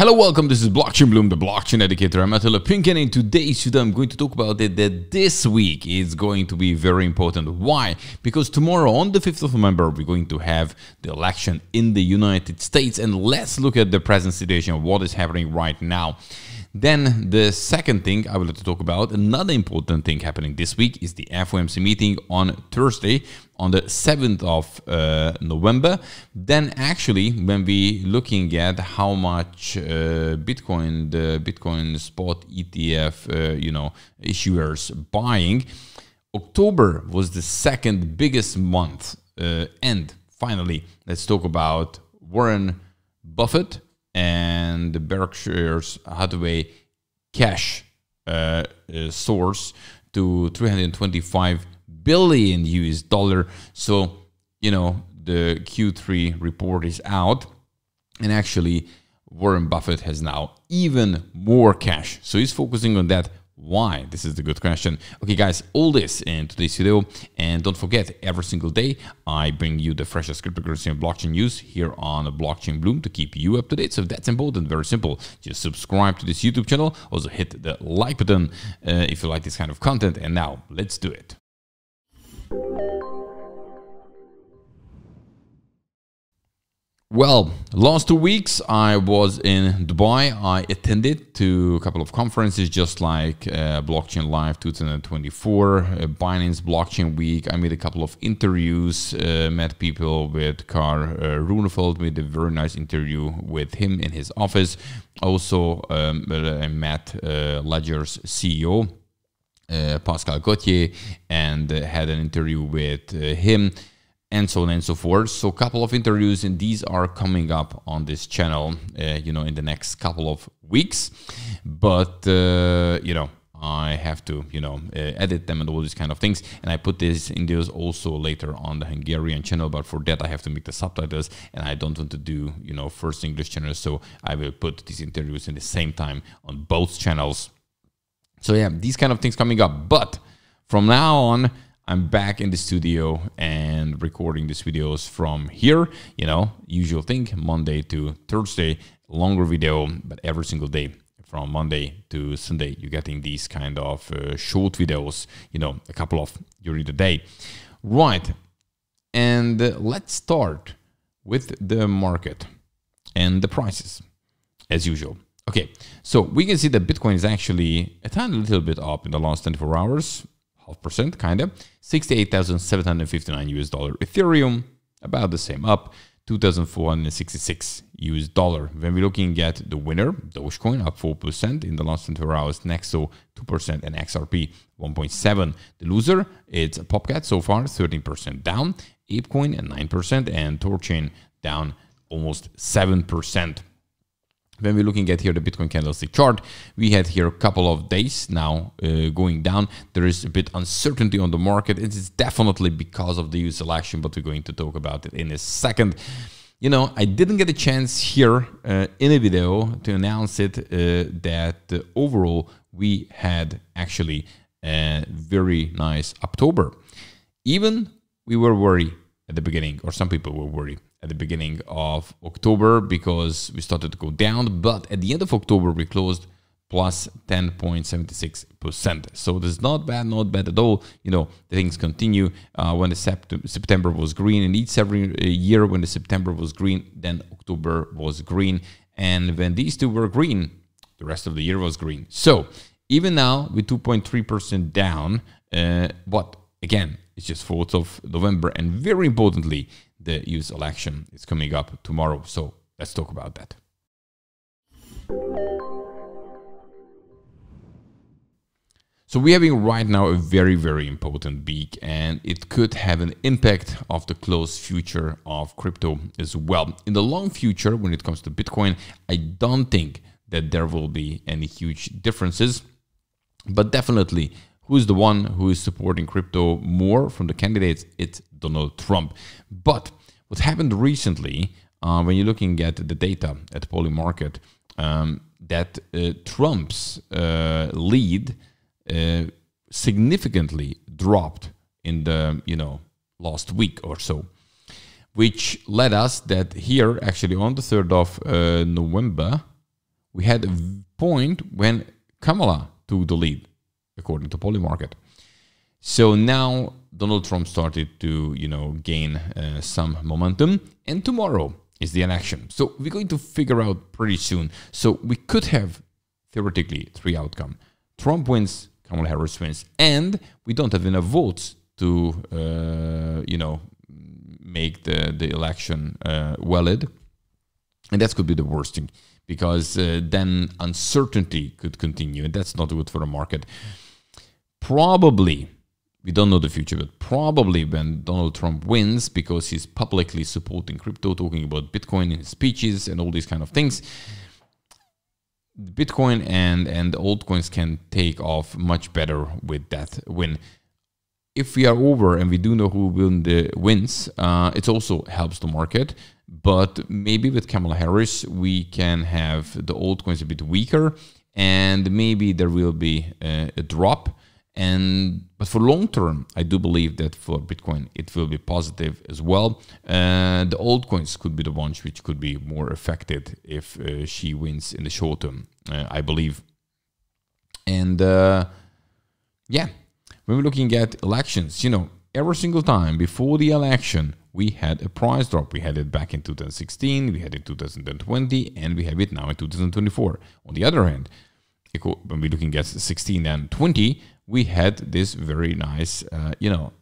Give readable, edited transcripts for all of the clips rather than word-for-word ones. Hello, welcome. This is Blockchain Bloom, the blockchain educator. I'm Attila Pink, and in today's video, I'm going to talk about it that this week is going to be very important. Why? Because tomorrow, on the 5th of November, we're going to have the election in the United States, and let's look at the present situation, what is happening right now. Then the second thing I would like to talk about, another important thing happening this week, is the FOMC meeting on Thursday, on the 7th of November. Then actually, when we looking at how much Bitcoin, the Bitcoin spot ETF, issuers buying, October was the second biggest month. And finally, let's talk about Warren Buffett and the Berkshire Hathaway cash source to $325 billion. So, you know, the Q3 report is out, and actually Warren Buffett has now even more cash. So he's focusing on that. Why? This is the good question. Okay, guys, all this in today's video. And don't forget, every single day, I bring you the freshest cryptocurrency and blockchain news here on Blockchain Bloom to keep you up to date. So if that's important, very simple. Just subscribe to this YouTube channel. Also hit the like button if you like this kind of content. And now let's do it. Well, last 2 weeks I was in Dubai. I attended to a couple of conferences, just like Blockchain Life 2024, Binance Blockchain Week. I made a couple of interviews, met people with Karl Runenfeld, made a very nice interview with him in his office. Also, I met Ledger's CEO, Pascal Gauthier, and had an interview with him. And so on and so forth. So a couple of interviews, and these are coming up on this channel, in the next couple of weeks. But, I have to, edit them and all these kind of things. And I put these videos also later on the Hungarian channel. But for that, I have to make the subtitles, and I don't want to do, first English channel. So I will put these interviews in the same time on both channels. So yeah, these kind of things coming up. But from now on, I'm back in the studio and recording these videos from here, usual thing, Monday to Thursday, longer video, but every single day from Monday to Sunday, you're getting these kind of short videos, a couple of during the day. Right. And let's start with the market and the prices as usual. Okay. So we can see that Bitcoin is actually a tiny little bit up in the last 24 hours. Percent, kind of $68,759 Ethereum, about the same, up $2,466. When we're looking at the winner, Dogecoin, up 4% in the last 24 hours, Nexo 2% and XRP 1.7%. The loser, it's Popcat so far, 13% down, Apecoin at 9%, and Torchain down almost 7%. When we're looking at here the Bitcoin candlestick chart, we had here a couple of days now going down. There is a bit uncertainty on the market. It is definitely because of the US election, but we're going to talk about it in a second. I didn't get a chance here in a video to announce it that overall we had actually a very nice October. Even we were worried at the beginning, or some people were worried at the beginning of October, because we started to go down, but at the end of October we closed plus 10.76%. So this is not bad at all. The things continue. When the September was green, and each every year when the September was green, then October was green, and when these two were green, the rest of the year was green. So even now with 2.3% down, but again, it's just 4th of November, and very importantly, the US election is coming up tomorrow. So let's talk about that. So we're having right now a very, very important week, and it could have an impact of the close future of crypto as well. In the long future, when it comes to Bitcoin, I don't think that there will be any huge differences, but definitely who's the one who is supporting crypto more from the candidates? It's Donald Trump. But what happened recently, when you're looking at the data at Polymarket, that Trump's lead significantly dropped in the last week or so, which led us that here actually on the 3rd of November, we had a point when Kamala took the lead, according to Polymarket. So now Donald Trump started to, gain some momentum, and tomorrow is the election. So we're going to figure out pretty soon. So we could have theoretically three outcomes. Trump wins, Kamala Harris wins, and we don't have enough votes to, make the election valid. And that could be the worst thing, because then uncertainty could continue, and that's not good for the market. Probably, we don't know the future, but probably when Donald Trump wins, because he's publicly supporting crypto, talking about Bitcoin in his speeches and all these kind of things, Bitcoin and altcoins can take off much better with that win. If we are over and we do know who wins, it also helps the market. But maybe with Kamala Harris, we can have the altcoins a bit weaker, and maybe there will be a drop. But for long term, I do believe that for Bitcoin, it will be positive as well. The altcoins could be the ones which could be more affected if she wins in the short term, I believe. And yeah, when we're looking at elections, every single time before the election, we had a price drop. We had it back in 2016, we had it in 2020, and we have it now in 2024. On the other hand, when we're looking at 16 and 20, we had this very nice,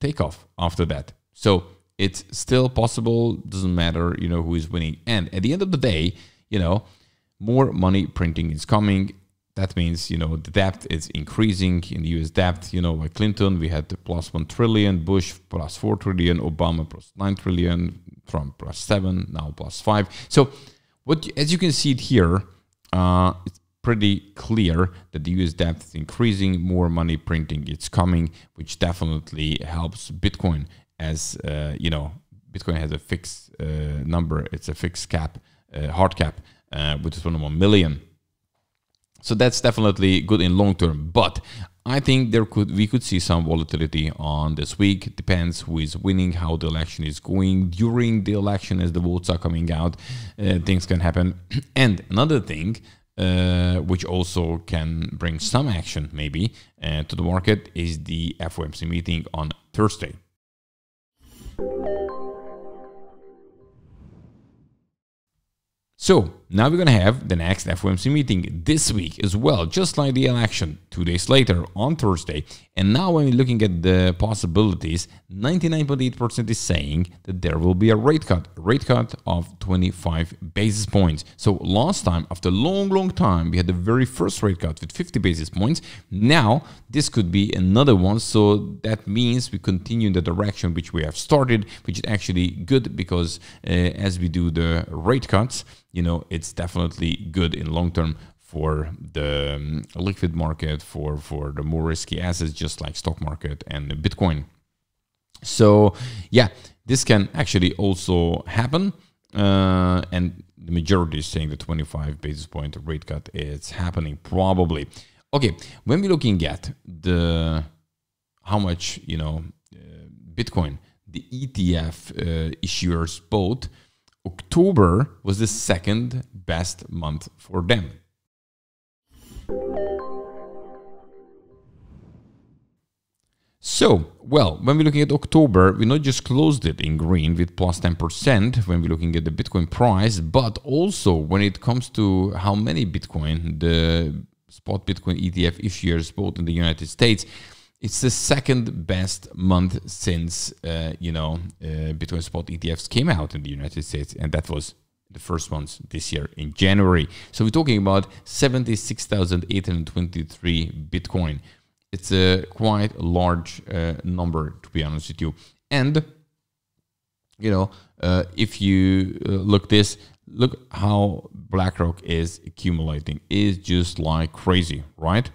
takeoff after that. So it's still possible. Doesn't matter, who is winning. And at the end of the day, more money printing is coming. That means, the debt is increasing in the US debt. By Clinton, we had the plus $1 trillion, Bush plus $4 trillion, Obama plus $9 trillion, Trump plus $7, now plus $5. So as you can see it here, it's pretty clear that the US debt is increasing, more money printing it's coming, which definitely helps Bitcoin, as Bitcoin has a fixed number. It's a fixed cap, hard cap, which is 1 million. So that's definitely good in long term. But I think we could see some volatility on this week. It depends who is winning, how the election is going. During the election, as the votes are coming out, things can happen. And another thing, which also can bring some action maybe to the market, is the FOMC meeting on Thursday. So now we're going to have the next FOMC meeting this week as well, just like the election, 2 days later on Thursday. And now when we're looking at the possibilities, 99.8% is saying that there will be a rate cut of 25 basis points. So last time, after a long, long time, we had the very first rate cut with 50 basis points. Now this could be another one. So that means we continue in the direction which we have started, which is actually good, because as we do the rate cuts, it's definitely good in long term for the liquid market, for the more risky assets, just like stock market and Bitcoin. So yeah, this can actually also happen. And the majority is saying the 25 basis point rate cut is happening probably. Okay, when we're looking at how much, Bitcoin, the ETF issuers bought, October was the second best month for them. So, when we're looking at October, we not just closed it in green with plus 10% when we're looking at the Bitcoin price, but also when it comes to how many Bitcoin the spot Bitcoin ETF issuers bought in the United States, it's the second best month since, Bitcoin spot ETFs came out in the United States. And that was the first ones this year in January. So we're talking about 76,823 Bitcoin. It's a quite large number, to be honest with you. And, if you look how BlackRock is accumulating. It's just like crazy, right?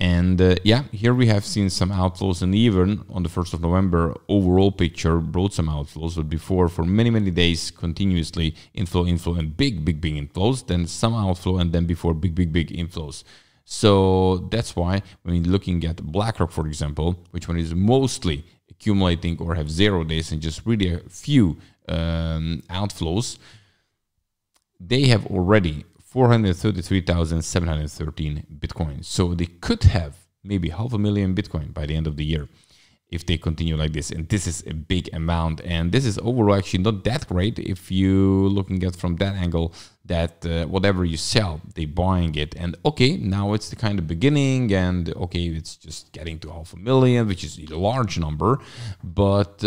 And yeah, here we have seen some outflows, and even on the 1st of November, overall picture brought some outflows. But before, for many, many days, continuously inflow, and big, big, big inflows, then some outflow, and then before, big, big, big inflows. So that's why when you're looking at BlackRock, for example, which one is mostly accumulating or have 0 days and just really a few outflows, they have already 433,713 Bitcoin. So they could have maybe 500,000 Bitcoin by the end of the year if they continue like this. And this is a big amount. And this is overall actually not that great if you looking at from that angle, that whatever you sell, they buying it. And okay, now it's the kind of beginning, and okay, it's just getting to 500,000, which is a large number. But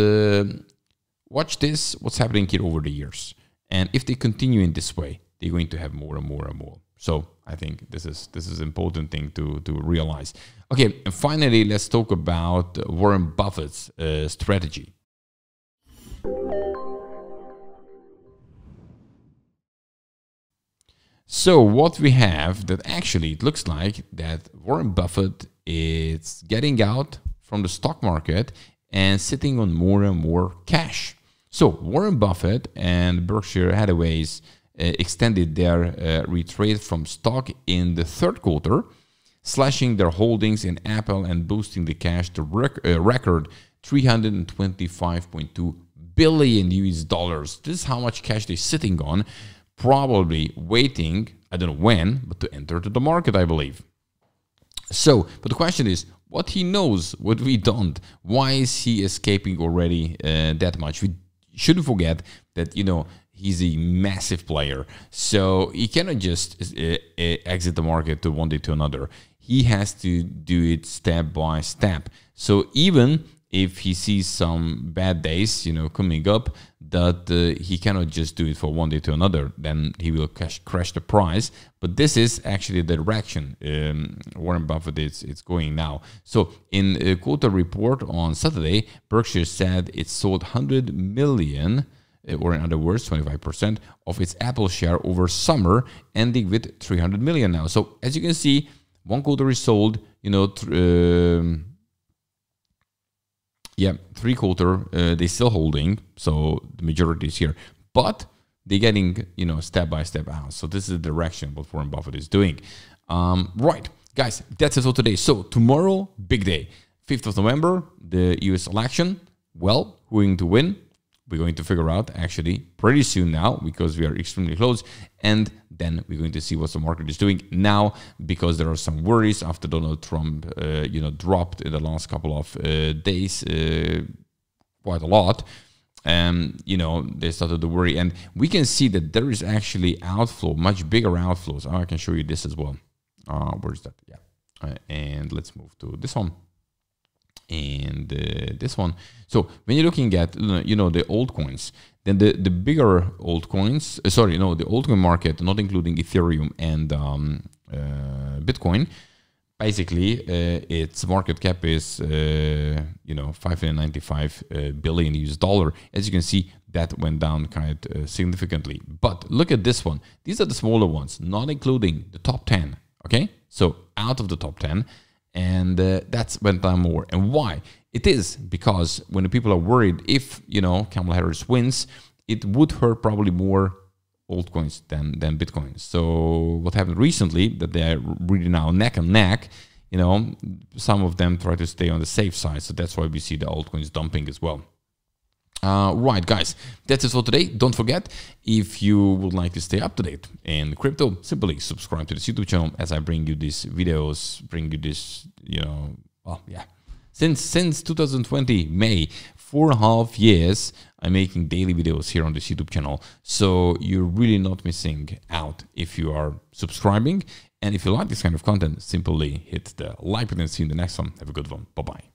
watch this, what's happening here over the years. And if they continue in this way, they're going to have more and more and more. So I think this is an important thing to realize. Okay, and finally, let's talk about Warren Buffett's strategy. So what we have that actually it looks like that Warren Buffett is getting out from the stock market and sitting on more and more cash. So Warren Buffett and Berkshire Hathaway's extended their retrade from stock in the third quarter, slashing their holdings in Apple and boosting the cash to record $325.2 billion. This is how much cash they're sitting on, probably waiting, I don't know when, but to enter to the market, I believe. So, but the question is, what he knows, what we don't. Why is he escaping already that much? We shouldn't forget that, you know, he's a massive player, so he cannot just exit the market to one day to another. He has to do it step by step. So even if he sees some bad days, you know, coming up, that he cannot just do it for one day to another, then he will crash the price. But this is actually the direction Warren Buffett is going now. So in a quarter report on Saturday, Berkshire said it sold 100 million. Or in other words, 25% of its Apple share over summer, ending with 300 million now. So as you can see, one quarter is sold, you know, three quarter, they're still holding. So the majority is here, but they're getting, you know, step by step out. So this is the direction what Warren Buffett is doing. Right, guys, that's it for today. So tomorrow, big day, 5th of November, the US election. Well, who's going to win? We're going to figure out actually pretty soon now, because we are extremely close. And then we're going to see what the market is doing now, because there are some worries after Donald Trump, you know, dropped in the last couple of days quite a lot. You know, they started to worry. And we can see that there is actually outflow, much bigger outflows. Oh, I can show you this as well. Where is that? Yeah. And let's move to this one. And this one. So when you're looking at, you know, the altcoins, then the bigger altcoins, sorry, no, the altcoin market, not including Ethereum and Bitcoin, basically its market cap is, you know, $595 billion. As you can see, that went down quite significantly. But look at this one. These are the smaller ones, not including the top 10. Okay, so out of the top 10. And that's went down more. And why? It is because when the people are worried, if, you know, Kamala Harris wins, it would hurt probably more altcoins than Bitcoin. So what happened recently, that they're really now neck and neck, you know, some of them try to stay on the safe side. So that's why we see the altcoins dumping as well. Right, guys, that's it for today. Don't forget, if you would like to stay up to date in crypto, simply subscribe to this YouTube channel as I bring you these videos, bring you this, you know, well, yeah. Since 2020, May, 4.5 years, I'm making daily videos here on this YouTube channel. So you're really not missing out if you are subscribing. And if you like this kind of content, simply hit the like button and see you in the next one. Have a good one. Bye-bye.